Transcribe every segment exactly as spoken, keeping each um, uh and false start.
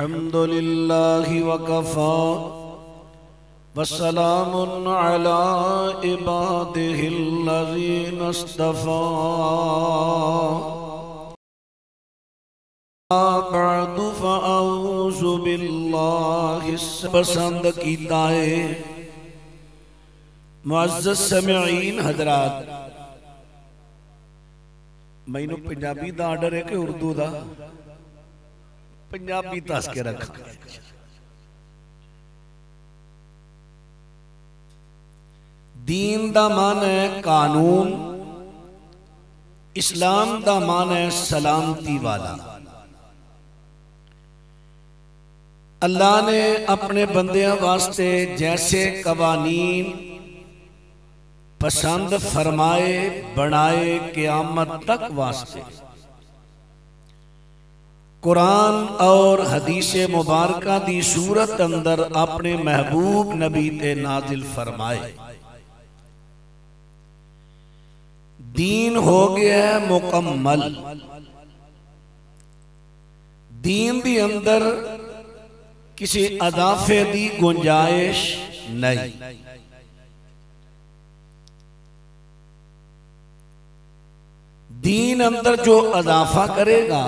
अल्हम्दुलिल्लाहि वकफा वस्सलामुन अला इबादिहिल लज़ीना इस्तफा अबअदु फ़अऊज़ु बिल्लाहि पसंद कीता है। मुअज़्ज़ज़ समीईन हज़रात, मैनू पंजाबी दा आर्डर है कि उर्दू दा? पंजाबी दस के रखा। दीन दा मान है कानून, इस्लाम दा मान है सलामती वाला। अल्लाह ने अपने बंदियां वास्ते जैसे कवानीन पसंद फरमाए बनाए क़यामत तक वास्ते। कुरान और हदीसे मुबारका दी सूरत अंदर अपने महबूब नबी ते नाजिल फरमाए। दीन हो गया है मुकम्मल। दीन के अंदर किसी अदाफे की गुंजाइश नहीं। दीन अंदर जो अदाफा करेगा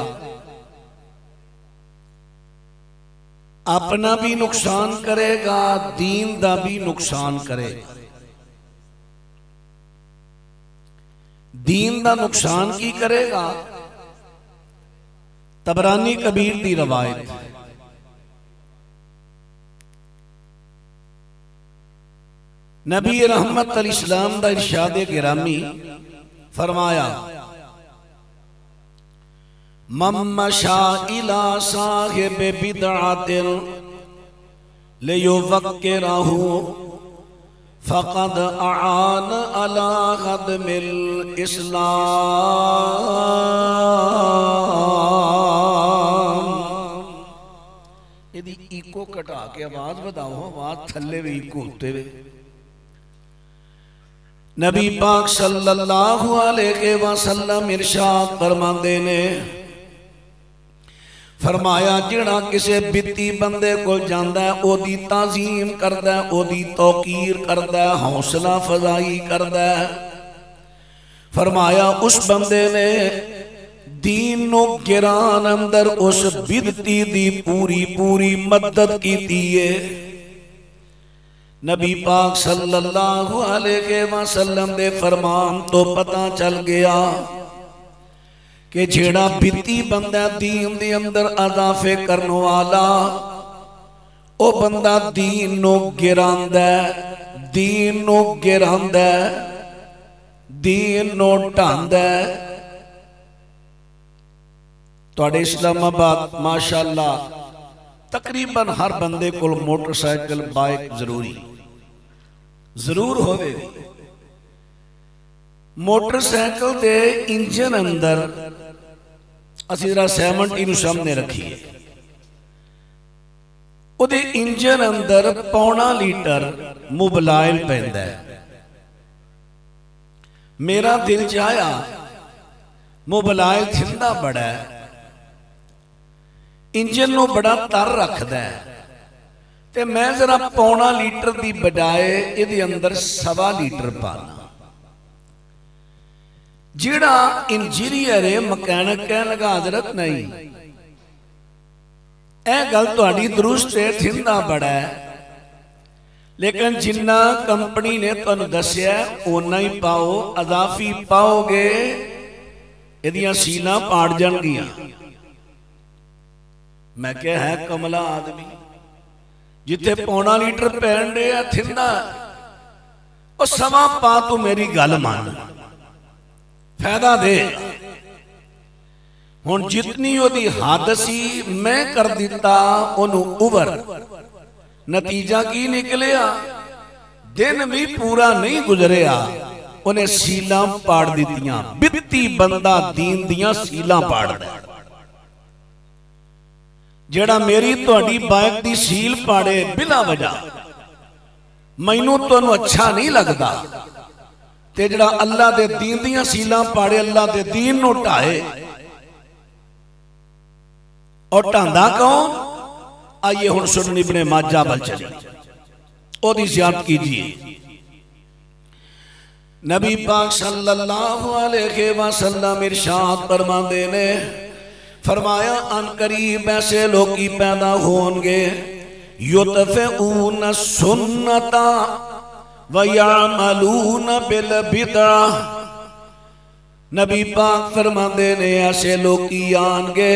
अपना भी नुकसान करेगा, दीन का भी नुकसान करेगा। दीन का नुकसान की करेगा? तबरानी कबीर की रवायत है, नबी रहमत अलैहिस्सलाम का इरशाद गिरामी फरमाया, मम्मशा इला साहिबे बिदअतिन लियुवक्किरहु फकद आन अला खदमिल इस्लाम। यदि इको कटा के आवाज बताओ, आवाज थले भी इको होते हुए। नबी पाक सल्लल्लाहु अलैहि वसल्लम इरशाद फरमाते ने, फरमाया जिहड़ा किसी बित्ती बंदे को जांदा है, ओदी ताज़ीम करदा है, ओदी तौकीर करदा है, हौसला फजाई करदा है। फरमाया उस बंदे ने दीन नू किरान अंदर उस बिदती दी पूरी पूरी मदद कीती है। नबी पाक सल्लल्लाहु अलैहि वसल्लम दे फरमान तो पता चल गया कि जेड़ा बिती बंदा दीन दे अंदर अदाफे करने वाला, ओ बंदा दीन नू गिरांदा है, दीन नू गिरांदा है, दीन नू ढांदा है। तुहाडे इस्लामाबाद माशाअल्लाह तकरीबन हर बंदे कोल मोटरसाइकिल बाइक जरूरी जरूर होवे। मोटरसाइकिल के इंजन अंदर असी जरा सैमटी सामने रखिए, उहदे इंजन अंदर पौना लीटर मुबलायल पैंदा है। मेरा दिल चाया मुबलायल थिंदा बड़ा है, इंजन नू बड़ा तर रखदा है, ते मैं जरा पौना लीटर की बजाय इहदे अंदर सवा लीटर पाना। जिहड़ा इंजीनियर है, मकैनिक कह लगा हजरत नहीं यह गल तुहाडी दुरुस्त है, थिंदा बड़ा है, लेकिन जिन्ना कंपनी ने तुहानू दस्या ओना ही पाओ, अदाफी पाओगे इहदियां सीना पाड़ जाणगियां। मैं क्या है कमला आदमी, जिथे पौना लीटर पैण दे थिंदा ओ सवा पा, तू मेरी गल मान, फायदा दे। हुण जितनी ओदी हादसी मैं कर दिता ओनू उबर, नतीजा की निकलिया? दिन भी पूरा नहीं गुजरिया उन्हें सीला पाड़ दितियां। बित्ती बंदा दीन दियां सीला पाड़ दे। जेड़ा मेरी तुहाडी बाइक दी सील पाड़े बिना वजह, मैनू तुहानू अच्छा नहीं लगता, ते जड़ा अल्लाह दे दीन दियां सीलां पाड़े, अल्लाह दे दीन नू ढाए और ढांदा कौन? आइए हुन सुनन इब्ने माजा बल चले ओदी ज़ियारत कीजिए। नबी पाक सल्लल्लाहु अलैहि वसल्लम इरशाद फरमाते ने, फरमाया अन करीब ऐसे लोग ही पैदा होंगे युतफ़ऊन सुन्नता व यामलून बिल बिदअ। नबी पाक फरमाते ने ऐसे लोग ही आएंगे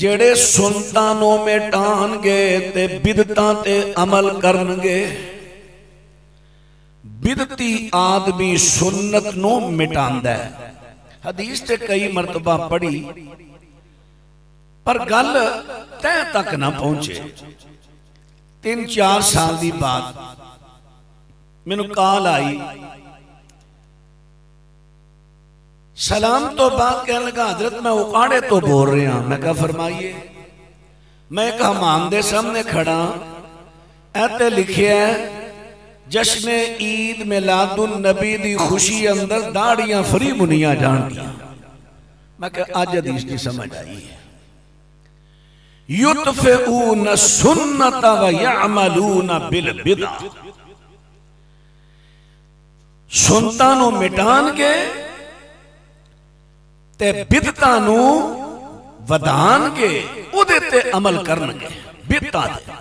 जेड़े सुन्नता नो मिटानगे ते बिदअतां ते अमल करनगे। बिदती आदमी सुन्नत नो मिटांदा है। हदीस ते कई मरतबा पढ़ी पर गल तय तक ना पहुंचे। तीन चार साल की बात मैनू कॉल आई, सलाम तो बाद कहने लगा हजरत मैं उकाड़े तो बोल रहा। मैं कहा फरमाइए। मैं कहा हमाम दे सामने खड़ा ऐते लिखे है जश्न ईद मिलादुन नबी दी खुशी अंदर दाड़ियां फ्री मुनिया जान। मैं कहा आज हदीस की समझ आई है युतफ़ऊन सुन्नत व यअमलून बिल बिदअ। सुन्नतां नूं मिटान के ते बिदतां नूं वधान के उहदे ते अमल करनगे। बिदतां दे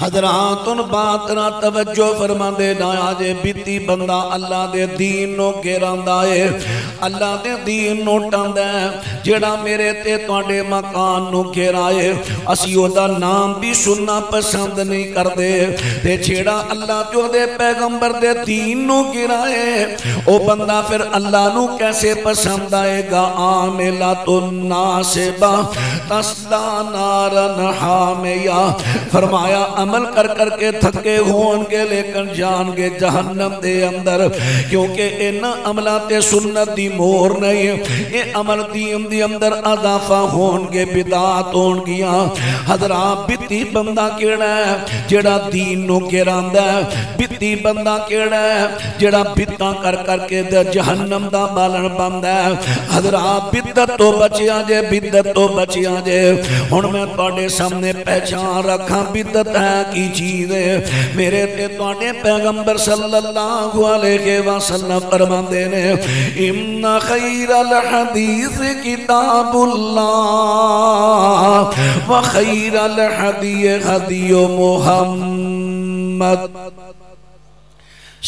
हज़रात उन बात ना तवज्जो फरमांदे ना। आज बीती बंदा अल्लाह दे दीन नो घेरांदा है, अल्लाह दे दीन नो टांदा है। जेड़ा मेरे ते तुहाडे मकान नो घेराए असी ओदा नाम भी सुनना पसंद नहीं करदे ते जेड़ा अल्लाह ते ओदे पैगंबर दे दीन नो घेराए ओ बंदा फिर अल्लाह नु कैसे पसंद आएगा। आमिलतुन नासिबा तस्ला नारन हामिया। फरमाया अमल कर करके थके होंगे लेकिन जाणगे जहन्नम दे अंदर क्योंकि इन अमलों ते सुन्नत दी मोहर नहीं है। ये अमल दीन दे अंदर अदाफा होंगे बिदात होंगियां। हज़रात बिती बंदा केड़ा है जेड़ा दीन नु घेरांदा है। बिती बंदा केड़ा है जेड़ा बितां कर करके जहन्नम दा बालन बनदा है। हज़रात बिदत तो बचिया जे, बिदत तो बचिया जे। हुण मैं तुहाडे सामने पहचान रखां बिदत की चीज है। मेरे ते तुहाडे पैगंबर सल्लल्लाहु अलैहि वसल्लम फरमाते ने इन्ना खैरल हदीस किताबुल्लाह व खैरल हदी हदी मुहम्मद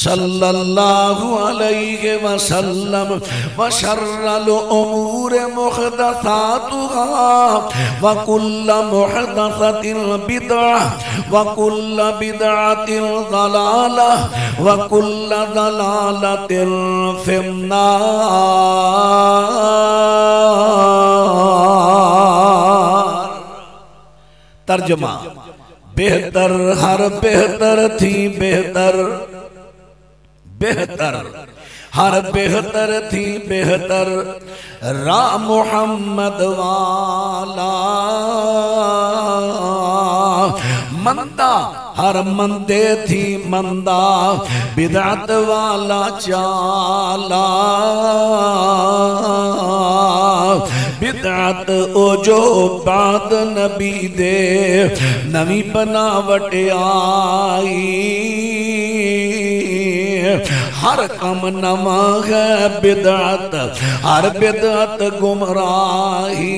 सल्लल्लाहु अलैहि वसल्लम व शर्रल उमूर मुहदसातुहा व कुल्ल मुहदसतिन बिदअह व कुल्ल बिदअतिन दलालह व कुल्ल दलालतिन फिन्नार। तर्जमा बेहतर हर बेहतर थी बेहतर, बेहतर हर बेहतर थी बेहतर राह मोहम्मद वाला। मंदा हर मंदे थी मंदा बिदअत वाला चाला। बिदअत ओ जो बाद नबी दे नवी बनावट आई। हर कम नमा है बिदअत हर बिदअत गुमराही।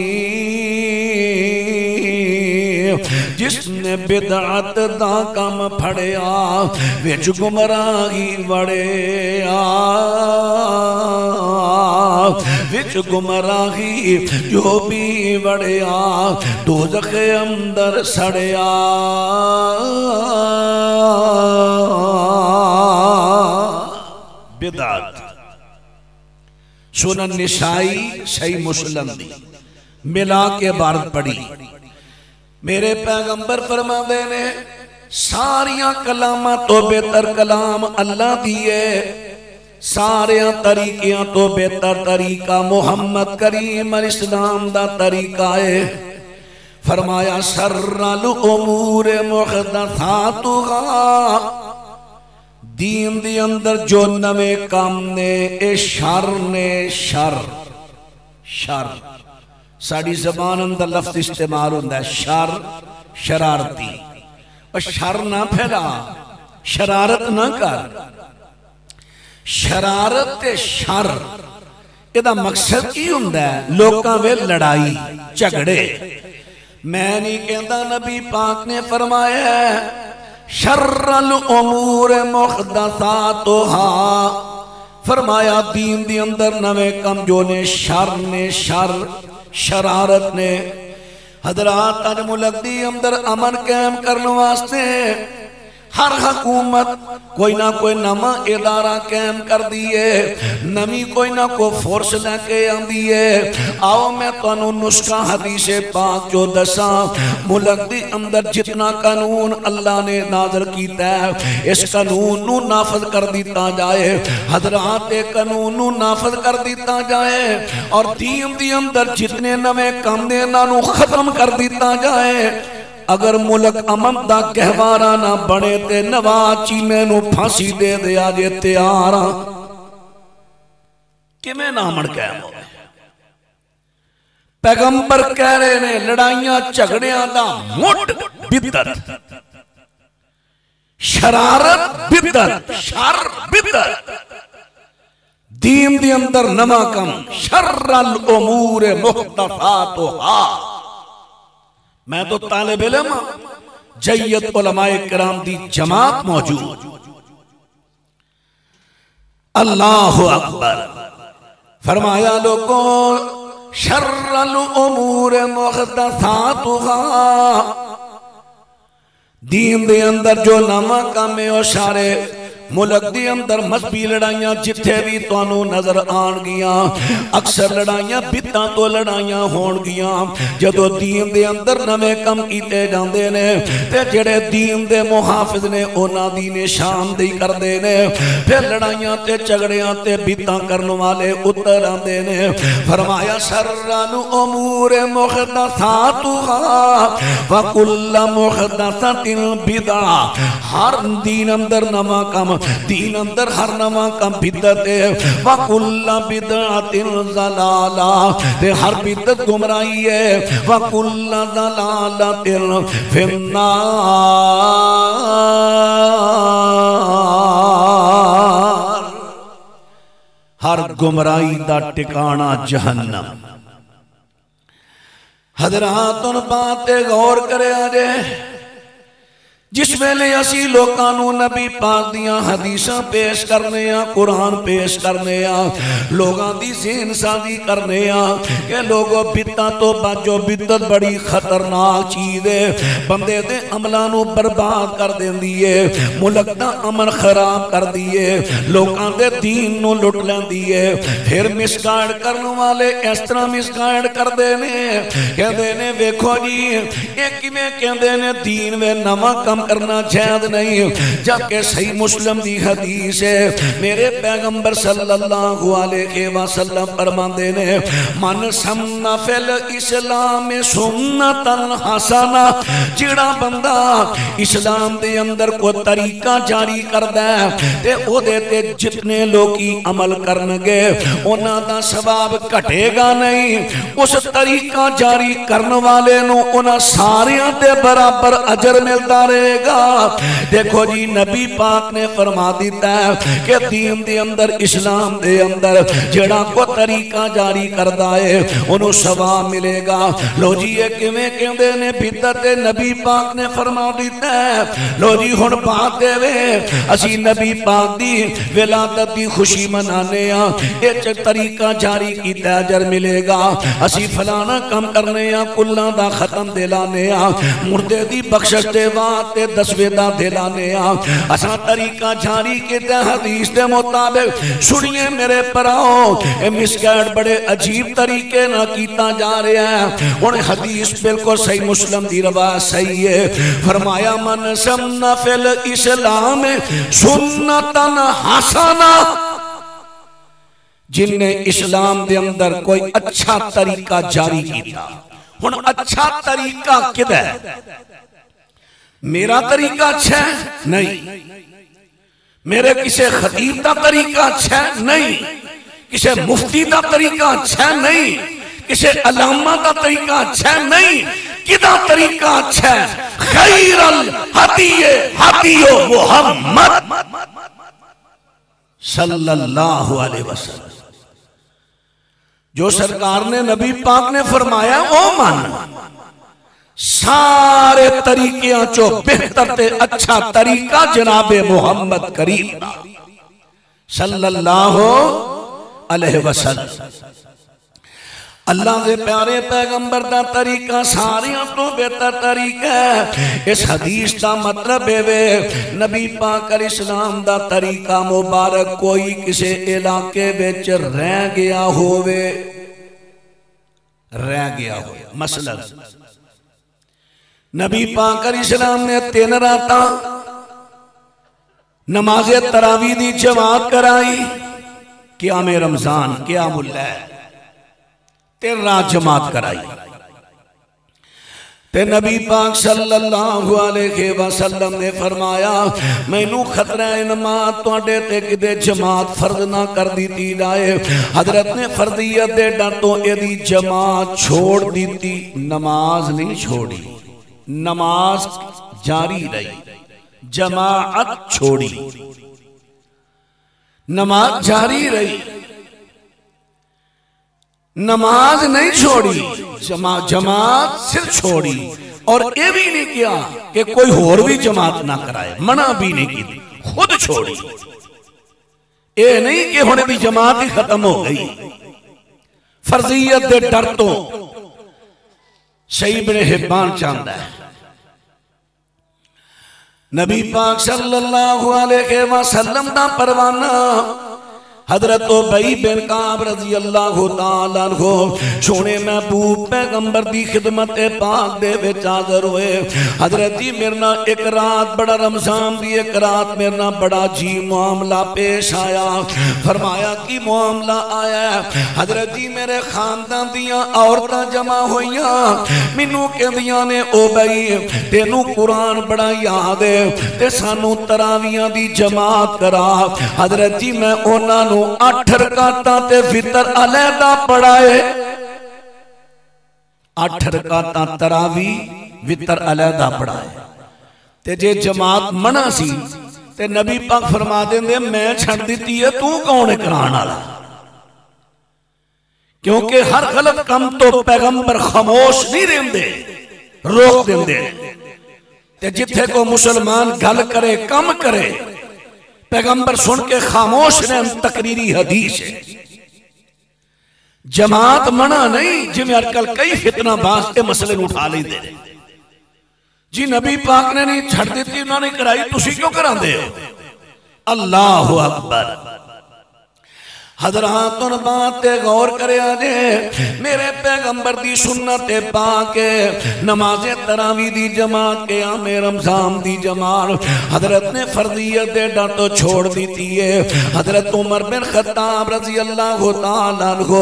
जिसने बिदअत दा कम फड़िया विच गुमराही वड़िया विच गुमराही जो भी वड़िया दोज़ख अंदर सड़िया। बिदअत सुनन निसाई सही मुस्लिम दी मिला के बारत पड़ी। मेरे पैगंबर फरमाते ने सारिया कलामा तो बेहतर कलाम अल्लाह दी है, सारिया तरीकियां तो बेहतर तरीका मोहम्मद करीम अलैहिस्सलाम दा तरीका है। फरमाया शर्रुल उमूर मुहदसातुहा। दीन दे अंदर जो नवे काम ने ए शर ने शर शर साड़ी जबान अंदर लफ्ज इस्तेमाल होता है शर शरारती। और शर ना फैला, शरारत ना कर। शरारत ते शर इहदा मकसद की होंदा है? लोकां वे लड़ाई झगड़े। मैं नहीं कहता, नबी पाक ने फरमाया शर्रुल उमूर मुहदसातुहा। फरमाया दीन दे अंदर नवे कम जो ने शर ने शर शरारत ने। हजरात अज मुल्क दी अंदर अमन कायम करने वास्ते हर हकूमत कोई ना कोई नवा इदारा कायम कर दी है, नवी कोई ना कोई फोर्स लैके आती है। आओ मैं तुहानू नुस्खा हदीसे पाक जो दसा, मुल्क दे अंदर जितना कानून अल्लाह ने नाज़िल कीता है इस कानून नू नाफज कर दिता जाए। हजरात कानून नू नाफज कर दिता जाए और दीन दे अंदर जितने नवे काम ने इन्हां नू खत्म कर दिता जाए। अगर मुल्क अमन का गहवारा ना बने ते नवाज चीमे नू फांसी दे दिया जे तैयार। किवें ना अमन कायम होवे? पैगंबर कह रहे ने लड़ाइयां झगड़ियां दा मुट बिदअत, शरारत बिदअत, शर बिदअत। दीन दे अंदर नवा कम शर्रुल उमूर मुहदसातुहा। मैं तो तालिब इल्म जय्यत उलमाए किराम दी जमात मौजूद। अल्लाहु अकबर। फरमाया लोगों शर्रुल उमूर मुहदसातुहा। दीन दे अंदर जो नवा काम है और सारे मुल्क दे अंदर मजहबी लड़ाइयां जिथे भी तुहानू नजर आउणगियां, अक्सर लड़ाइयां बिदां तो लड़ाइयां होणगियां। जदों दीन दे अंदर नवे काम कीते जांदे ने ते जिहड़े दीन दे मुहाफिज ने उहनां दी निशानदेही करदे ने, फिर लड़ाइयां ते झगड़ियां ते बिदां करन वाले उतर आंदे ने। फरमाया शर्रुल उमूर मुहदसातुहा व कुल्लु मुहदसतिन बिदा। हर दीन अंदर नवा काम, दीन अंदर हर नवा काम बिदअत है। वकुल्ला बिदअतिन ज़लाला, ते हर बिदअत गुमराही है। वकुल्ला ज़लालतिन फिन्नार, हर गुमराही दा ठिकाना जहन्नम। हज़रात उन बातें गौर करे आजे जिस वेले असी लोकां नू नबी पाक दियां हदीसां पेश करने आ, कुरान पेश करने आ, लोगां दी ज़हन साजी करने आ कि लोगो बिदअत तो बचो। बिदअत बड़ी खतरनाक चीज़ है, बंदे दे अमलां नू बर्बाद कर देंदी है, मुल्क दा अमन खराब कर दी है, लोकां दे दीन नू लुट लैंदी है। फिर मिसगाइड करन वाले इस तरह मिसगाइड करदे ने, कहंदे ने वेखो जी ये किवें कहंदे ने दीन वे नवां कम करना जायज़ नहीं, जबकि सही मुस्लिम दी हदीस है। मेरे पैगंबर सल्लल्लाहु अलैहि वसल्लम फरमाते ने मन सम्ना फिल इस्लाम सुन्नतन हसना। जिहड़ा बंदा इस्लाम दे अंदर कोई तरीका जारी करदा है ते ओहदे ते जितने लोकी अमल करनगे उन्हां दा सवाब घटेगा नहीं। उस तरीका जारी करन वाले नूं उन्हां सारियां दे बराबर अजर मिलदा रहे। देखो जी नबी पाक ने फरमा दिता है कि दीन दे अंदर इस्लाम दे अंदर जेड़ा को तरीका जारी करदा है उन्हों सवाब मिलेगा। लो जी ये किवें कहंदे ने बिदअत ते नबी पाक ने फरमा दिता है। लो जी हुण बात देवे असी नबी पाक दी विलादत दी खुशी मनाने आ, ये तरीका जारी कीता अजर मिलेगा। असी फलाना काम करने आ, कुल्लां दा खत्म दिलाने आ, मुर्दे दी बख्शश दे वाह ते दसवेदा दिलाने आ। असा तरीका जारी कीता हदीस दे मुताबिक। सुनिए मेरे भराओ ए मिसगाइड बड़े अजीब तरीके ना कीता जा रहा है। हुण हदीस बिल्कुल सही मुस्लिम दी रवायत सही है। फरमाया मन सम्ना फिल इस्लाम सुन्नतन हसना। जिनने इस्लाम दे अंदर कोई अच्छा तरीका जारी कीता। हुण अच्छा तरीका किदा है? मेरा तरीका अच्छा है? नहीं। मेरे किसी खतीब का तरीका अच्छा है? नहीं। किसी मुफ्ती का तरीका अच्छा है? नहीं। किसी अलामा का तरीका अच्छा नहीं, किदा तरीका अच्छा है। खैरल हदीये हदीयो मुहम्मद सल्लल्लाहु अलैहि वसल्लम, जो सरकार ने नबी पाक ने फरमाया वो मान। सारे तरीकियां चो बेहतर ते अच्छा तरीका जनाबे मोहम्मद करीम सल्लल्लाहु अलैहि वसल्लम। अल्लाह के प्यारे पैगंबर का तरीका सारिया तो बेहतर तरीका है। इस हदीस का मतलब है नबी पाक अलैहिस्सलाम का तरीका मुबारक कोई किसी इलाके विच रह गया होवे, रह गया हो मसलन नबी पाक अलैहिस्सलाम ने तीन रात नमाज तरावी की जमात कराई। क्या में रमजान क्या मुल्ला है, तीन रात जमात कराई ते नबी पाक सल्लल्लाहु अलैहि वसल्लम ने फरमाया मैनू खतरा है नमाज तुहाडे ते किते जमात फर्ज ना कर दीती जाए। हजरत ने फर्जियत दे डर तो एदी जमात छोड़ दीती, नमाज नहीं छोड़ी, नमाज जारी रही, जमात छोड़ी, नमाज जारी रही, नमाज नहीं छोड़ी, जमा जमात सिर्फ छोड़ी। और यह भी नहीं किया कि कोई होर भी जमात ना कराए, मना भी नहीं की, खुद छोड़ी। ये नहीं कि हुणे भी जमात ही खत्म हो गई। फर्जियत के डर तो सही बड़े हिब्बान चाहता है नबी पाक सल्लल्लाहु अलैहि वसल्लम का परवाना हजरत उबई बिन काब रजी अल्लाह तआला अन्हु सोने महबूब पैगंबर की खिदमत पाक दे विच हाज़र होए। हजरत जी मेरे नाल एक रात बड़ा रमजान दी एक रात मेरे नाल बड़ा जी मामला पेश आया। फरमाया कि मामला आया हजरत जी मेरे खानदान दियां औरतां जमा होइयां मैनू कहदियां ने उबई तेनू कुरान बड़ा याद है ते सानू तरावियां दी जमात करा। हजरत जी मैं उन्हां नू अठ रकातां ते वितर अलैदा पढ़ाए, अठ रकातां तरावी वितर अलैदा पढ़ाए ते जे जमात मना सी ते नबी पाक फरमा देंदे मैं छड़ दिती है तू कौन कराण वाला, क्योंकि हर गलत काम तो पैगंबर खामोश नहीं रहंदे, रोक देंदे ते जिथे को मुसलमान गल करे कम करे पैगंबर सुन के खामोश ने। तकरीरी हदीस है जमात मना नहीं, जिमें अजकल कई फितना बास के मसले उठा लेते हैं जी नबी पाक ने नहीं छड़ दी उन्होंने कराई तुसी क्यों कराते हो। अल्लाह अकबर। हजरात उन बात ते गौर करया जे मेरे पैगंबर दी सुन्नत पाके नमाज़े तरावी दी जमात के आमे रमज़ान दी जमात हजरत ने फर्जियत दे डर तो छोड़ दीती है। हजरत उमर बिन खत्ताब रजी अल्लाह तआला अन्हु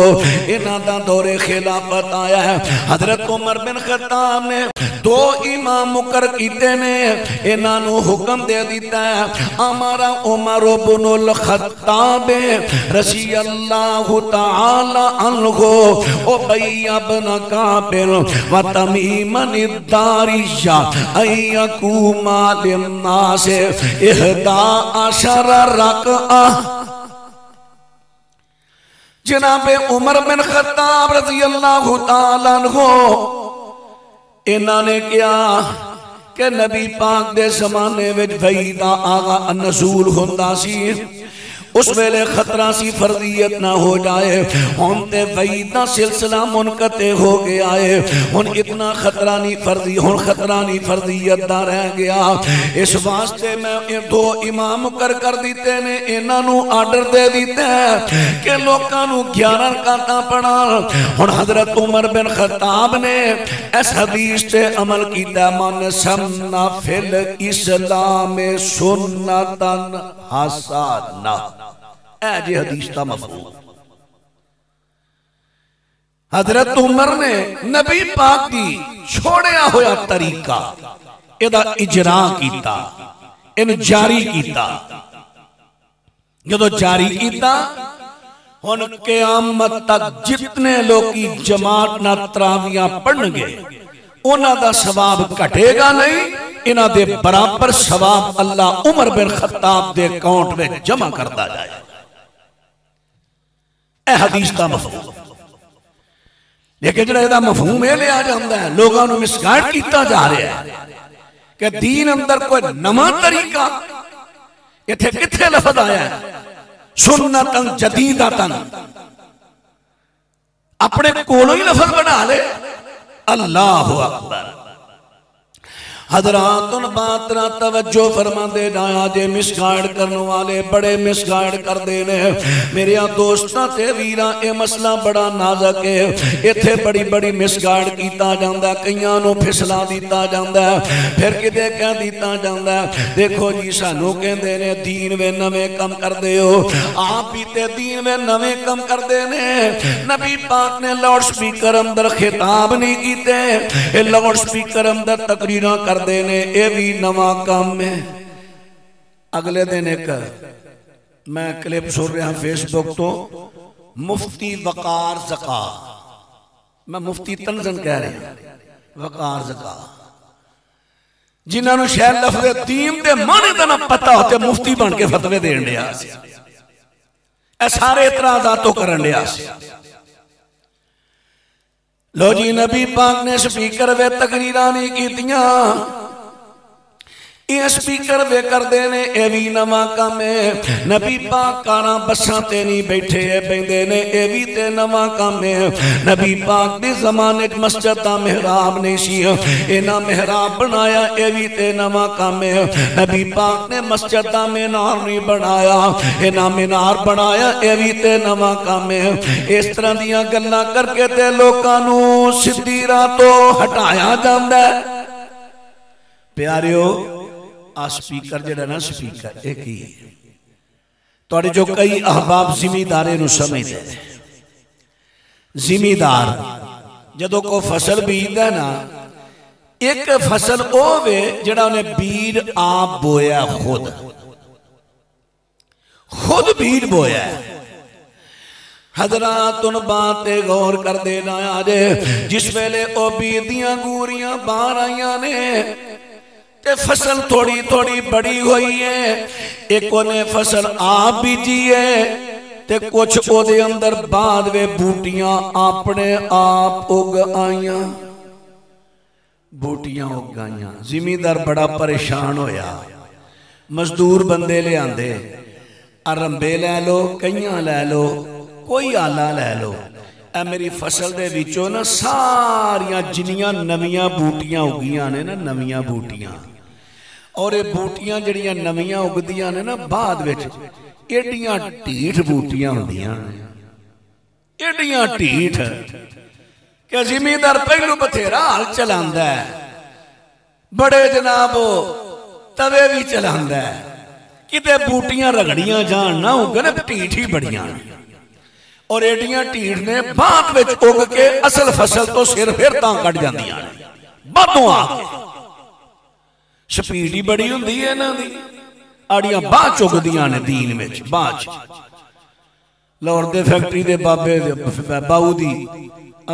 इन्हां दा दौरे खिलाफत आया है। हजरत उमर बिन खत्ताब ने दो इमाम मुकर कीते ने इन्हां नू हुक्म दे दिता है हमारा उमर बिनुल खत्ताब रशी अल्लाहु ताला अन्हु उबई बिन काब व तमीम अद-दारिया अयकुमा लिन्नास इहदा अशर रकअ। जनाबे उमर बिन खत्ताब रजी अल्लाहु ताला अन्हु इन्होंने क्या कि नबी पाक दे ज़माने विच वही दा आगा नज़ूल हुंदा सी, उस वेले खतरा सी फर्जियत ना हो जाए। हम ते वही दा सिलसिला मुनकते हो गया है, हम इतना खतरा नहीं फर्जी हम खतरा नहीं फर्जियत दा रह गया। इस वास्ते मैं दो इमाम कर कर दिते ने इन्हों आर्डर दे दिता है कि लोगों ग्यारह रकातां पढ़ा। हम हजरत उमर बिन खत्ताब ने इस हदीस से अमल किया मन सम्ना फिल इस्लाम सुन्नतन हसना। हजरत उमर ने नबी पाक दी छोड़िया होया तरीका एदा इजरा कीता, इन जारी कीता। जदों जारी कीता हुन क़यामत तक जितने लोग जमात ना तरावियां पढ़नगे उन्हां दा सवाब घटेगा नहीं, इन्हां दे बराबर सवाब अल्लाह उमर बिन खत्ताब दे अकाउंट में जमा करता जाए। ए हदीस दा मफहूम, लेकिन जिहड़ा इहदा मफहूम यह लिया जांदा है, लोगों को मिसगाइड किया जा रहा है कि दीन अंदर कोई नवा तरीका इत्थे कित्थे लफज आया है। सुन्नतन जदीदतन अपने कोलों ही लफज बना ले। अल्लाहु अकबर। हजरातुन बातरा तवज्जो फरमांदे जाया जे मिसगाइड करने वाले बड़े मिसगाइड करते हैं। मेरे दोस्तां ते वीरां ये मसला बड़ा नाजुक है, इत्थे बड़ी बड़ी मिसगाइड कीता जांदा, कईयां नूं फिसला दिता जांदा, फिर किते कह दिता जांदा। देखो जी सानूं कहंदे ने दीन वे नवे कम करदे हो, आप भी ते दीन वे नवे कम करदे ने। नबी पाक ने लाउड स्पीकर अंदर खिताब नहीं कीते, ये लाउड स्पीकर अंदर तकरीरां करदे ने, ये भी नवा काम है। अगले दिन एक मैं क्लिप सुन रहा फेसबुक तो, मुफ्ती वकार ज़का, मैं मुफ्ती तंजन कह रहा वकार ज़का, जिन्होंने शायद लफ्ज़ दीन के माने का ना पता होते मुफ्ती बन के फतवे देन दिया, सारे इतराज़ात करन दिया। लो जी नबी पाक ने स्पीकर वे तकरीरां नहीं कीतियां, ये स्पीकर वे करते ने, यह भी नवा काम है। नबी पाक कारां बसां ते नहीं बैठे पैंदे ने, यह भी ते नवा काम है। नबी पाक दे ज़माने च मस्जिद दा महराब नहीं सी, इन्हां महराब बनाया, यह भी ते नवा काम है। नबी पाक ने मस्जिद दा मीनार नहीं बनाया, इन्हां मीनार बनाया, यह भी ते नवा काम है। इस तरह दियां गल्लां करके ते लोकां नूं सिद्धी राह तों हटाया जांदा है। प्यारिओ आ स्पीकर जिहड़ा ना स्पीकर एक ही है तुहाडे जो कई अहबाब जिमीदारे नूं समझदे ने। जिमीदार जदों को फसल बीजदा ना, एक फसल ओ वे जिहड़ा उहने बीज आप बोया, खुद खुद बीज बोया। हजरात उन बातें गौर कर देना आजे, जिस वेले ओ बीज दियां गूरियां बाहर आईयां ने ते फसल थोड़ी थोड़ी बड़ी हुई है। एक ने फसल आप बीजी है ते कुछ ओदे अंदर बाद वे बूटियां अपने आप उग आईया, बूटियां उग आईया। जिमीदार बड़ा परेशान होया, मजदूर बंदे ले आंदे, रंबे लै लो, कईयां लै लो, कोई आला लै लो, ए मेरी फसल दे विचों ना सारियां जिन्नियां नवियां बूटियां उगियां ने ना, नवियां बूटियां, और ये बूटियां जिहड़ियां नवियां उगदियां ने ना बाद विच एडियां ढीठ बूटियां हुंदियां ने, एडियां ढीठ कि जिमीदार पहलू बथेरा हाल चलांदा है, बड़े जनाब तवे भी चलांदा है, किते बूटियां रगड़ियां जाण ना, उगण ढीठ ही बड़ियां ने, और एडियां ढीठ ने बाद में उग के असल फसल तो सिर फिर तां कट जांदियां ने। बदुआ स्पीड ही बड़ी हुंदी है इन्हां दी, आड़ियां बाच उगदियां ने दीन विच बाच। लाहौर दे फैक्ट्री दे बाबे दे बाऊ दी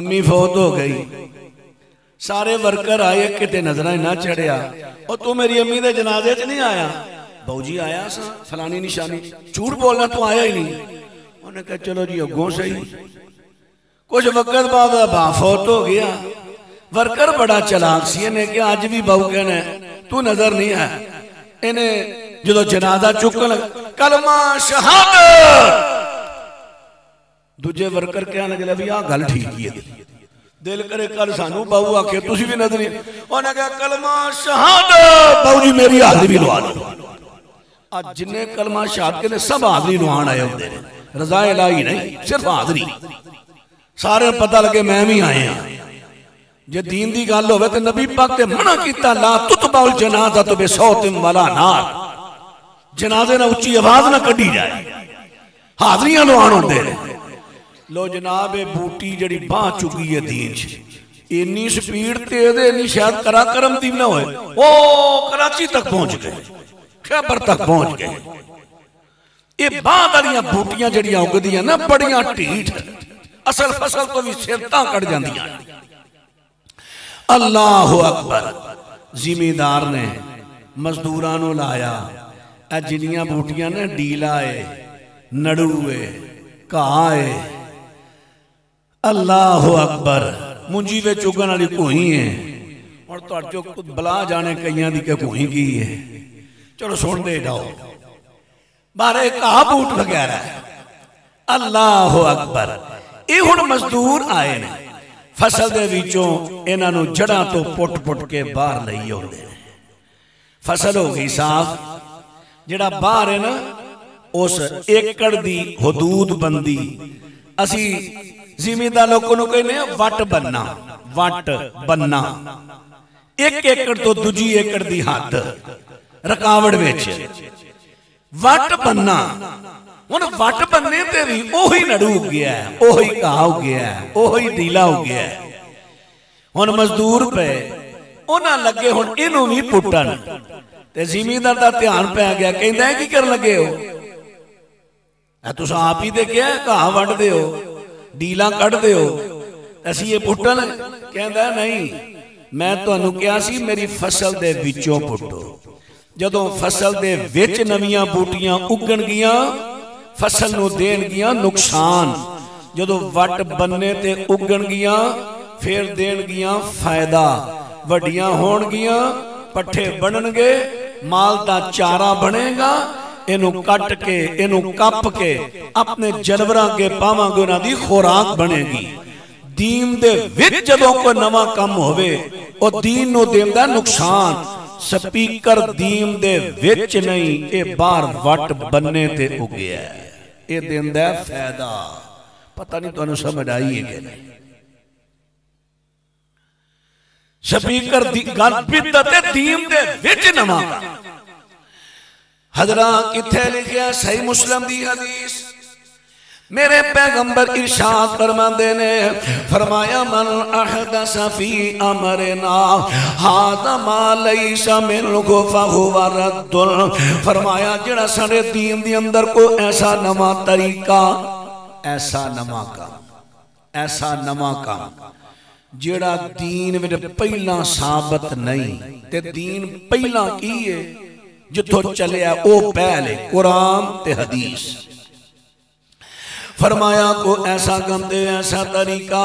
अम्मी फौत हो गई, सारे वर्कर आए, किते नजरां ना चढ़िया, और तू मेरी अम्मी दे जनाजे च नहीं आया। बाऊ जी आया सा, फलानी निशानी, झूठ बोलना तू आया ही नहीं। उन्हें कहा चलो जी अगों सही। कुछ वक्त बाद बाप फौत हो गया, वर्कर बड़ा चलाक सी, इन्हें कि अज भी बहू कहना तू नजर नहीं है। इन्हें जो जनाजा चुकन कलमा शहादत, दूजे वर्कर कहने लगे भी आ गल ठीक है, दिल करे कल सानू बहू आखे तुसी भी नजर नहीं। उन्हें कहा कलमा शहादत, बहू जी मेरी हाजरी भी लवा लो। अज जिन्हें कलमा शहादत ने सब हाजरी लवाण आए होंगे, रजा इलाही नहीं, सिर्फ हाजरी, सारे पता लगे मैं भी आया। जे दीन की गल हो तो नबी पाक ने मना किया, ला तुतबाउल जनाज़ा तो बिसौतिन वला नार, जनाजे ना उच्ची आवाज ना कढ़ी जाए, हाजरियां लवाण आउंदे ने। लो जनाब ये बूटी जिहड़ी बांह चुकी है दीन च, इन्नी स्पीड ते इहदे इन्नी शायद कराकरम दी ना होए, ओ कराची तक पहुंच गए, खैबर तक पहुंच गए। ये बाद वाली बूटियां जड़ियां उगदियां ना बड़ियां ढीठ असल फसल तो भी सिरतां कट जांदियां। अल्लाह अकबर। जिमीदार ने मजदूरां नूं लाया ए जिन्नियां बूटियां ने डीला है नड़ूए घाह है। अल्लाह अकबर। मुंजी में चुगन वाली कोई है और तो जो बला जाने कईयां दी कोई की है। चलो सुन दे जाओ बारे घाह बूट वगैरह। अल्लाह अकबर। ये हुण मजदूर आए ने फसल दे विचों इन्हां जड़ां तो पुट पुट के बाहर लई आउंदे ने। फसल हो गई साफ। जिहड़ा बाहर है ना उस एकड़ दी हदूद बंदी असी जिमीदार लोगों को कहने वट बनना। वट बनना एक एकड़ तो दूजी एकड़ दी हद रुकावट विच वट बनना। हुण वट बनने ते भी ओही नड़ू हो गया ओही घाह हो गया ओही ढीला हो गया। हुण मजदूर पे उन्हां लगे हुण इनू भी पुटन ते जिमीदार दा ध्यान पै गया कहंदा की कर लगे हो तुसीं आप ही देखिया घाह वड्डदे हो डीला कढ़दे हो असीं ये पुटन। कहंदा नहीं मैं तुहानूं कहा सी मेरी फसल दे विचों पुटो। जदों फसल दे विच नवीआं बूटियां उगणगियां फसल नूं देणगियां नुकसान। जदों वट बन्ने ते उगणगियां फिर देणगियां फायदा। वड्डियां होणगियां पट्ठे बनणगे माल दा चारा बनेगा। इनू कट के इनू कप के अपने जानवरों के पावांगे उन्हां दी खुराक बनेगी। दीन दे विच जदों कोई नवा काम होवे और दीन नूं देंदा नुकसान। स्पीकर दीन दे विच नहीं ए बाहर वट बनने ते उगया ए देंदा फायदा। पता नहीं तुहानूं समझ आई है। स्पीकर दी गल बिद्दत ते दीन दे विच नवा हजरा किथे लिखिया सही मुस्लिम दी हदीस। मेरे पैगंबर इरशाद फरमांदे ने फरमाया मन अहदस फी अमरना हादा मा लैसा मिनहु फहुवा रद्द। फरमाया जेड़ा साडे दीन दे अंदर को ऐसा नवा तरीका ऐसा नवा काम ऐसा नवा काम जेड़ा दीन विच पहला साबित नहीं ते दीन पहला की है जिथों चलिया वह पहले कुरान ते हदीस। फरमाया को ऐसा कम दे ऐसा तरीका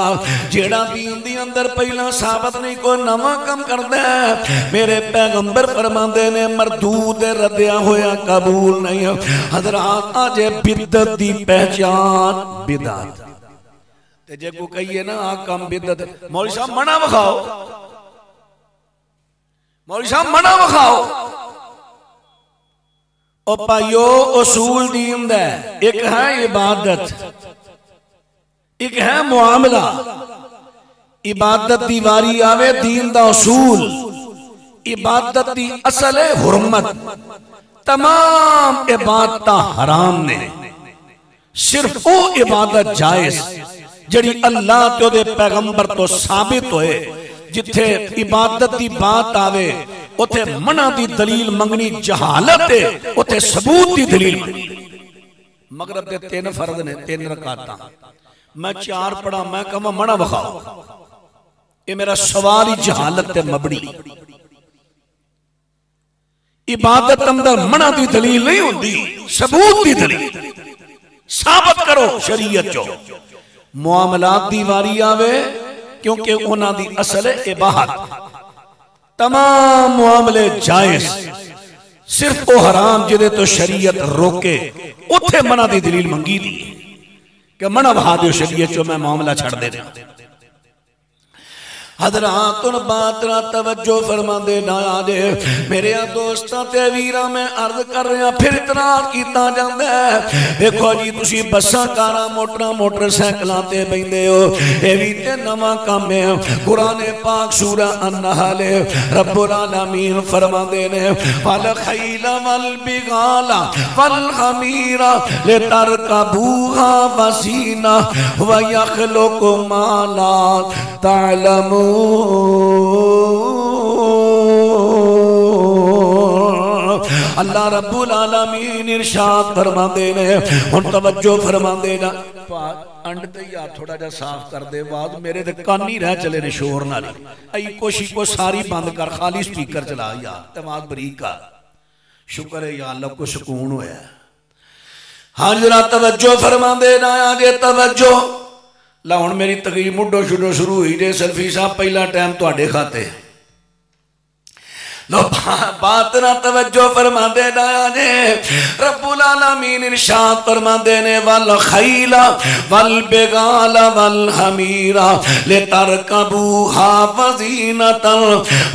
जेड़ा दीन दे अंदर पहला साबित नहीं कोई नवा कम करदा है। मेरे पैगंबर फरमांदे ने मरदूद रद्दिया होया कबूल नहीं। हजरात आज बिदअत दी पहचान बिदअत ते जे को कहिए ना आ कम बिदअत मौलवी साहब मना विखाओ मौलवी साहब मना विखाओ। ओ भाइयो उसूल दीन दा एक है इबादत एक है मुआमला। इबादत दी वारी आवे दीन दा उसूल। इबादत दी असल है हुरमत। तमाम इबादत हराम ने सिर्फ वो इबादत जायज जड़ी अल्लाह ते ओदे पैगंबर तो साबित होए। जिथे इबादत की बात आवे उथे मना की दलील मंगनी जहालत है उथे सबूत की दलील मंगनी। मगरब के तीन फर्ज ने तीन रकाता मैं चार पढ़ा मैं कह मना विखाओ ये मेरा सवाल ही जहालत ते मबड़ी। इबादत अंदर मना की दलील नहीं होती सबूत की दलील साबित करो शरीयत चो। मुआमलात की वारी आवे क्योंकि उन्हां दी असल है इबादत। तमाम मामले जायज सिर्फ वो हराम जिदे तो शरीयत रोके उथे मना दी दलील मंगी दी कि मना बहा दो शरीयत चो मैं मामला छड़ दे। हजरात उन बातरा तवज्जो फरमा दे ना आजे मेरे दोस्तां ते वीरा मैं अर्ज कर रहा फिर इतना कीता जांदा है। देखो जी तुसी बसां कारां मोटरां मोटरसाइकलां ते बैठदे हो ए वी ते नवा काम है। कुरान पाक सूरा अन-नहल रब्बुल आलमीन फरमांदे ने वल खैल वल बिगाला वल हमीरा लितरकबूहा वज़ीना व यखलुकु मा ला तअलमून। अल्लाह रब्बुल आलमीन इरशाद फरमाते ने, हुन तवज्जो फरमाते ना अंड ते यार थोड़ा जा साफ कर दे बाद मेरे ते कान ही रह चले ने शोर ना आई कोशिश को सारी बंद कर खाली स्पीकर चला यार तमाम बरीक का शुक्र है यार अल्लाह को सुकून होया। हाँ जरा तवज्जो फरमाते ना आगे तवज्जो ला हुण मेरी तकलीफ मुडो शुडो शुरू हुई जे सलफी साहब पहला टाइम तुहाडे खाते लो बात ना तवज्जो फरमा देना जे रब्बुल आलमीन इरशाद फरमा देने वल खैला वल बेगाला वल हमीरा लितरकबूहा वज़ीनतन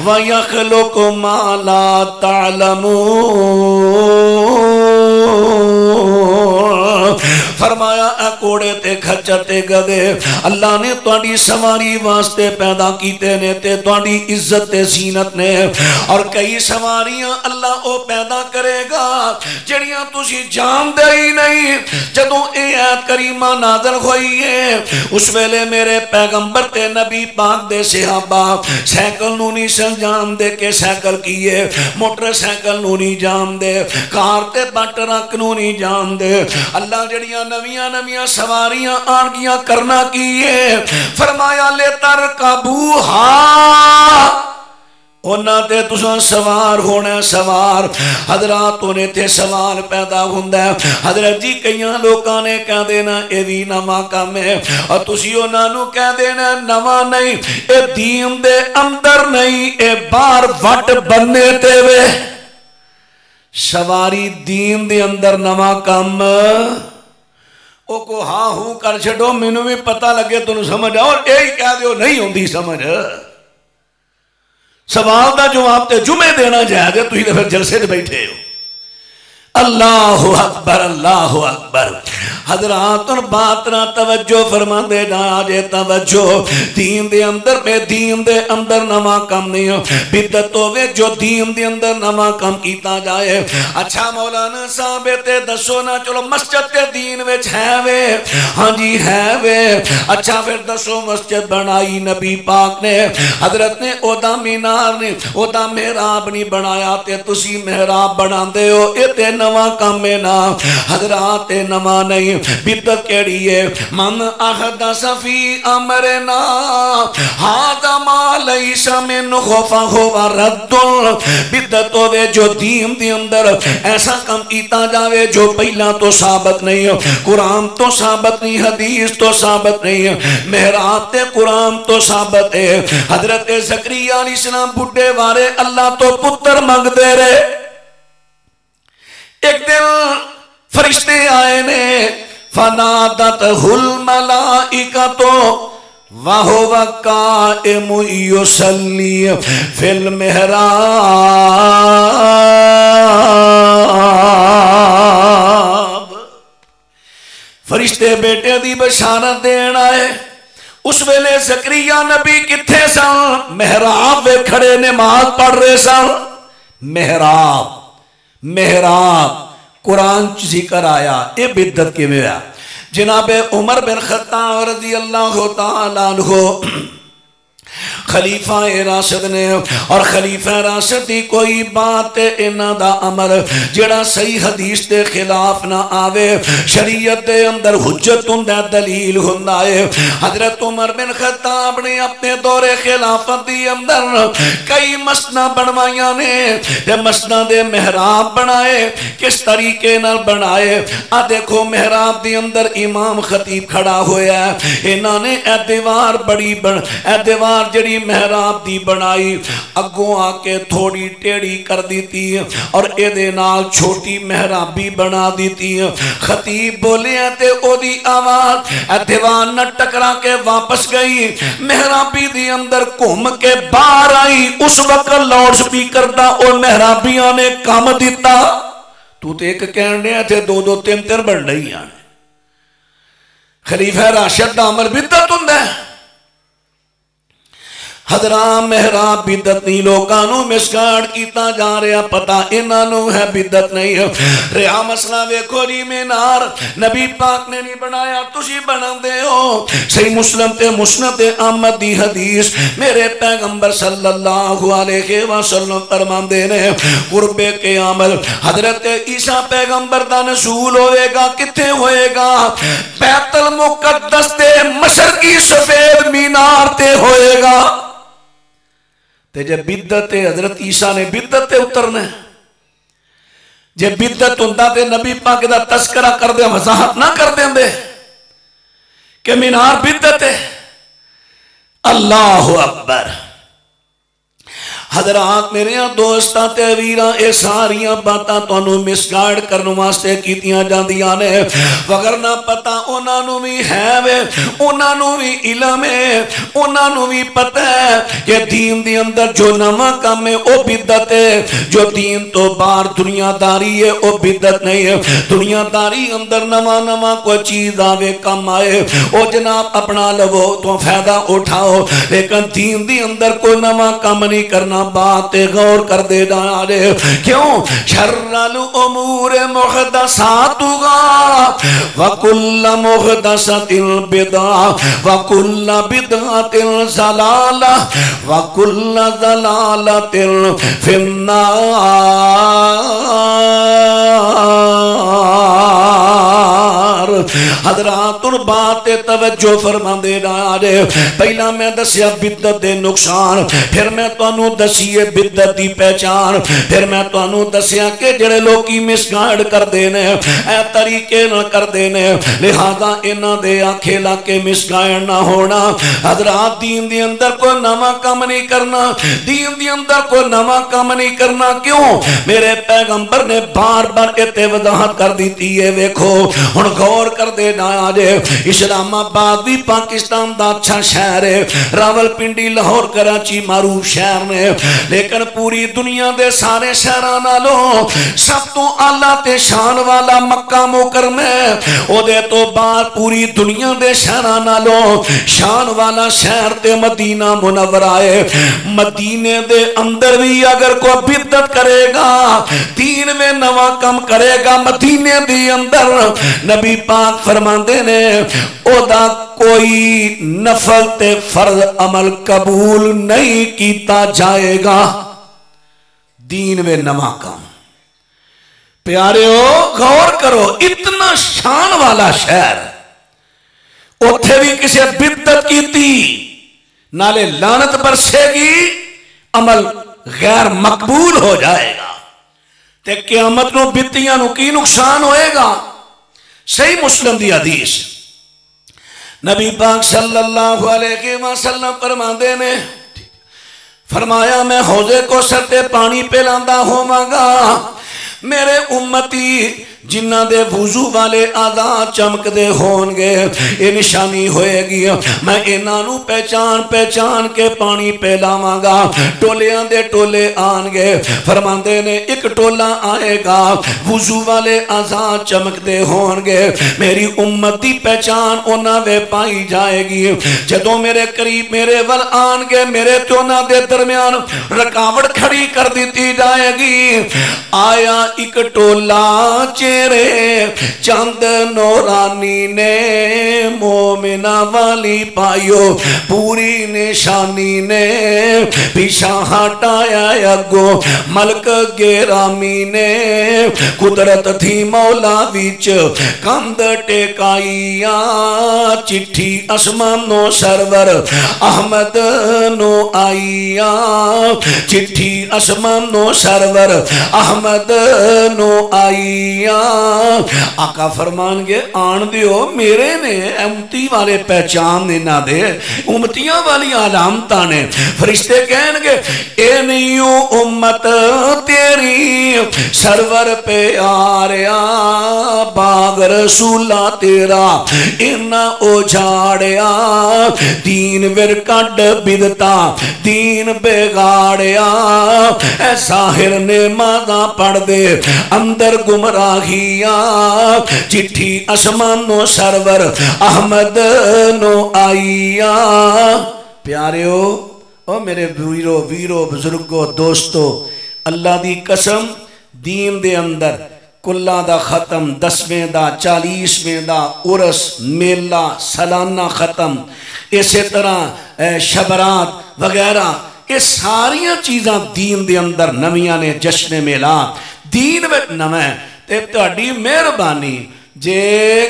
व यखलुकु मा ला तअलमून। फरमाया घोड़े ते खच्चर ते गधे अल्लाह ने तुहाडी सवारी वास्ते पैदा कीते ने ते तुहाडी इज्जत ते सीनत ने और कई सवारियां अल्लाह ओ पैदा करेगा जिहड़ियां तुसी जानदे ही नहीं। जदों इह आयत करीमा नाज़िल होई है उस वेले मेरे पैगंबर ते नबी पाक दे सहाबा साइकिल नूं नहीं संजाम दे के साइकिल की है, मोटरसाइकिल नूं नहीं जाम दे, कार ते ट्रक नूं नहीं जाम दे। अल्लाह जिहड़ियां नवीं नवीं सवारियां आनगियां करना की है। फरमाया ले तर काबूहा उन्होंने तुसा सवार होना सवार हजरात होने थे सवाल पैदा होंगे हजरत जी कई लोगों ने कह देना यह भी नवा काम है और तुम उन्होंने कह देना नवा नहीं ये दीन दे अंदर नहीं ये बाहर वट बनने ते वे सवारी दीन दे अंदर नवा काम ओ को हाँ हूँ कर छो मैनू भी पता लगे तुम समझ आओ यही कह दो नहीं आती समझ सवाल का जवाब तो जुमे देना जायज है तुम तो फिर जलसे बैठे हो। अल्लाह अकबर अल्लाह अकबर हजरात और बात ना तवज्जो फरमाते ना जे तवज्जो दीन दे अंदर में दीन दे अंदर नवा काम नहीं बिदअत होवे जो दीन दे अंदर नवा काम कीता जाए। अच्छा मौलाना साहब ते दसो ना चलो मस्जिद ते दीन विच है वे हाँ जी है वे अच्छा फिर दसो मस्जिद बनाई नबी पाक ने हजरत ने ओदा मीनार ने ओदा मेहराब नहीं बनाया ते तुसी मेहराब बनाते हो ये नवा काम है ना हजरात नवा नहीं बिदअत केड़ी है। मन अहदस फी अमरना हादा मा लैसा मिन्हु फहुव रद्द बिदअत होवे जो दीन दे अंदर ऐसा काम कीता जावे जो पहला तो साबित नहीं है कुरान तो साबित नहीं हदीस तो साबित नहीं है मेहराब ते कुरान तो साबित है। हजरत ज़करिया अलैहिस्सलाम बुढ़े वारे अल्लाह तो पुत्र मंगते रहे एक दिन फरिश्ते आए ने फनादत हुल मलाइका तो वहुवा काइमु युसल्ली फिल मेहराब। फरिश्ते बेटे की बशारत देन आए उस वेले ज़करिया नबी किथे सन मेहराब वे खड़े नमाज पढ़ रहे सन मेहराब मेहराब कुरान जिक्र आया ये बिदअत किवें होया। जनाब उमर बिन खत्ताब रज़ी अल्लाहु ताला अन्हु खलीफा राशद ने और खलीफा राशद की कोई बात इन्हां दा अमल जिहड़ा सही हदीस के खिलाफ ना आवे शरीयत दे अंदर हुज्जत हुंदा दलील हुंदा है। हजरत उमर बिन खत्ताब ने अपने दौरे खिलाफत दे अंदर कई मसना बनवाइया ने ते मसना दे मेहराब बनाए किस तरीके नाल बनाए आ देखो मेहराब दे अंदर इमाम खतीब खड़ा होया इन्हां ने ए दीवार बड़ी बन ए दीवार जड़ी मेहराब दी बनाई अगों आके थोड़ी टेढ़ी कर दी थी और एदे नाल छोटी मेहराबी बना दी थी। खतीब बोले ते ओदी आवाज दीवार न टकरा के वापस गई मेहराबी दी अंदर घूम के बाहर आई उस वक्त लाउड स्पीकर दा और मेहराबिया ने काम दिता तू तो एक कहन दिया थे दो दो तीन तीन बन रही है। खलीफा राशिद दा अमल बिदअत हुंदा है हजराम मेहराब बिदत नहीं, लोगों को मिसगाड़ किया जा रहा, पता इन्हों है बिदत नहीं है। रहा मसला वेखो जी, मीनार नबी पाक ने नहीं बनाया, तुम बनाते हो। सही मुस्लिम ते मुस्नद ते अहमद दी हदीस, मेरे पैगंबर सल्लल्लाहु अलैहि वसल्लम फरमाते ने कुर्बे क़यामत हजरत ईसा पैगंबर का नसूल होएगा। किथे होएगा? बैतुल मुक़द्दस ते मशरक़ी सफेद मीनार ते होएगा। ते जे बिदत हजरत ईसा ने बिदत उतरना, जे बिदत होंदा ते नबी पाक दा तस्करा कर दे, वजाहत ना कर देंदे कि मीनार बिदत है। अल्लाहु अकबर। हजरात मेरे दोस्तां ते वीरां, ये सारियां बातां तुहानूं मिसगाइड करने वास्ते कीतियां जांदियां ने, वगरना पता उन्हां नूं वी है वे, उन्हां नूं वी इलम है, उन्हां नूं वी पता है कि दीन दे अंदर जो नवां काम है ओ बिदत है, जो दीन तो बाहर दुनियादारी है ओ बिदत नहीं है। दुनियादारी अंदर नवां नवां कोई चीज़ आवे कम आए, ओ जनाब अपना लवो तो फायदा उठाओ, लेकिन दीन दे अंदर कोई नवां काम नहीं करना। बात गौर कर दे जाने, क्यों? शर्रल उमूर मुहदसातुहा व कुल्ल मुहदसतिल बिदा व कुल्ल बिदअतिल ज़लाला व कुल्ल ज़लालतिल फिन्नार। हज़रात बात तवज्जो फरमांदे जाने, पहला मैं दसिया बिदत दे नुकसान, फिर मैं तुहानू दसीए बिदत दी पहचान, फिर मैं तुहानू दसिया कि जिहड़े लोकी मिसगाइड करदे ने ए तरीके नाल करदे ने, लिहाजा इन्हां दे आखे ला के मिसगाइड ना होना। हज़रात दीन दे अंदर कोई नवा काम नहीं करना, दीन दे अंदर कोई नवा काम नहीं करना। क्यों? मेरे पैगंबर ने बार बार इत्थे वजाहत कर दी है। वेखो हुण गौर करदे ना आजे, इस्लामाबाद भी पाकिस्तान का अच्छा शहर है, रावलपिंडी लाहौर कराची मारूफ शहर ने, लेकिन पूरी दुनिया के सारे शहरों नालों सब तो आला ते शान वाला मक्का मुकर्रम है। ओदे तो बाद पूरी दुनिया के शहरों नालों शान वाला शहर ते मदीना मुनव्वरा है। मदीने के अंदर भी अगर कोई बिदत करेगा, दीन में नवा काम करेगा, मदीने के अंदर नबी पाक फरमाते ने ओदा कोई नफल ते फर्ज अमल कबूल नहीं किया जाएगा। दीन में नवा काम। प्यारे हो, गौर करो, इतना शान वाला शहर, उथे भी किसी बिदत की नाले लानत बरसेगी, अमल गैर मकबूल हो जाएगा, ते क़यामत नूं बित्तियां नूं की नुकसान होएगा। सही मुस्लिम दी हदीस, नबी पाक सल्लल्लाहु अलैहि वसल्लम फरमाते ने, फरमाया मैं हौजे कौसर ते पानी पिलांदा होवांगा, मेरे उम्मती जिन्ना दे वुजू वाले आदा चमकदे होंगे, ये निशानी होएगी, मैं इन्हां नूं पहचान पहचान के पानी पिलावांगा। टोलियां दे टोले आएंगे, फरमांदे ने एक टोला आएगा वुजू वाले आदा चमकदे होंगे, मेरी उम्मत दी पहचान उन्हां विच पाई जाएगी। जदों मेरे करीब मेरे वल आएंगे, मेरे ते उन्हां दे दरमियान रुकावट खड़ी कर दी जाएगी। आया एक टोला चंद नौरानी ने मोमिना वाली पायो, पूरी निशानी ने पीछा हटाया, अगो मलक गेरामी ने कुदरत थी मौला विच कंध टेकाइया, चिट्ठी आसमानो सरवर अहमद नो आइया, चिट्ठी आसमानो सरवर अहमद नो आइया। आका फरमान गए आन दियो, मेरे ने उम्मती वाले पहचान इना दे, उम्मतियां वाली आलामता ने। फरिश्ते कहनगे ए नहीं उम्मत तेरी सरवर पे आ रहा, बाग रसूला तेरा इना उजाड़िया, दीन विर कड बिदता दीन बिगाड़िया, साहिर ने मादा पढ़ दे अंदर गुमराहिया, चिट्ठी आसमानो सरवर अहमद नो आइया। प्यारे हो, और मेरे वीरो वीरो बुजुर्गो दोस्तों, अल्लाह दी कसम दीन दे अंदर कुल्ला दा खत्म, दसवें दा, चालीसवें दा उरस मेला सालाना खत्म, इसी तरह शबरात वगैरह, ये सारिया चीज़ां दीन दे अंदर नवियां ने। जश्न मेला दीन में नवें ते तुहाडी मेहरबानी जे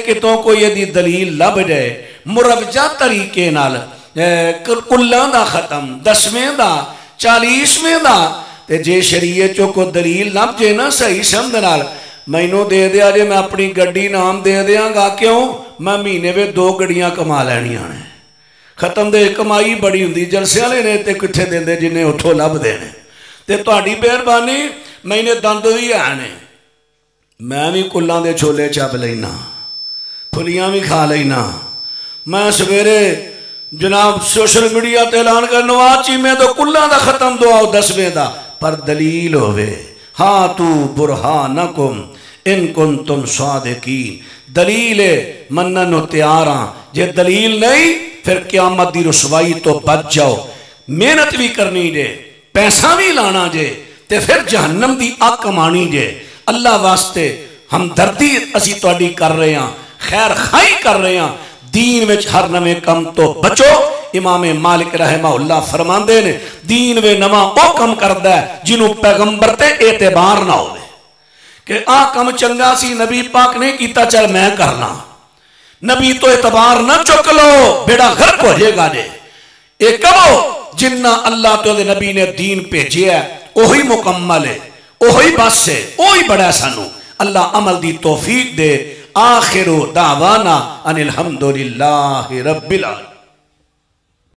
कितों कोई यदि दलील लभ जाए मुरवजा तरीके नाल कुल्ला दा खत्म, दसवें दा, चालीसवें दा, ते जे शरीयत चो को दलील लभ जाए ना सही समझ नाल मैनू दे दिया जे मैं अपनी गड्डी नाम दे देंगा, क्यों मैं महीने में दो गड्डियां कमा लैनियां ने। खत्म दे कमाई बड़ी हुंदी, जलसे वाले ने ते कित्थे देंदे जिन्हें उठो लभ देने। ते तुहाडी मेहरबानी मैंने दंद भी है ने, मैं भी कुल्लां दे छोले चप लैना, फुलियां भी खा लैना। मैं सवेरे जनाब सोशल मीडिया ते ऐलान करना नवाज चीमे तो कुल्ला दा खत्म दुआओ दसवें दा, पर दलील होवे हाँ तू बुरहानकुम इन कुंतुम सादिकीन। दलील मनन नूं तैयार आ, जे दलील नहीं फिर क्यामत दी रुसवाई तो बच जाओ। मेहनत भी करनी जे, पैसा भी लाना जे, ते फिर जहन्नम दी आग कमानी जे। अल्लाह वास्ते हमदर्दी असीं तुहाडी कर रहे हाँ, खैर खाई कर रहे हाँ। दीन विच हर नवे कम तो बचो। इमाम मालिक रहमहुल्ला फरमांदे ने दीन वे नवा वह कम करता है जिन्हों पैगंबर ते एतबार ना होवे कि आ कम चंगा सी नबी पाक ने किया चल मैं करना। नबी तो एतबार ना चुक लो, बेड़ा गर्क हो जाएगा जे। ये कहो जिन्ना अल्लाह तो नबी ने दीन भेजे उही मुकम्मल है, उही बस है, उही बड़ा। सानू अल्लाह अमल की तौफीक दे। आखिर दावाना अनिल हम्दुलिल्लाह रब्बिल आलमीन।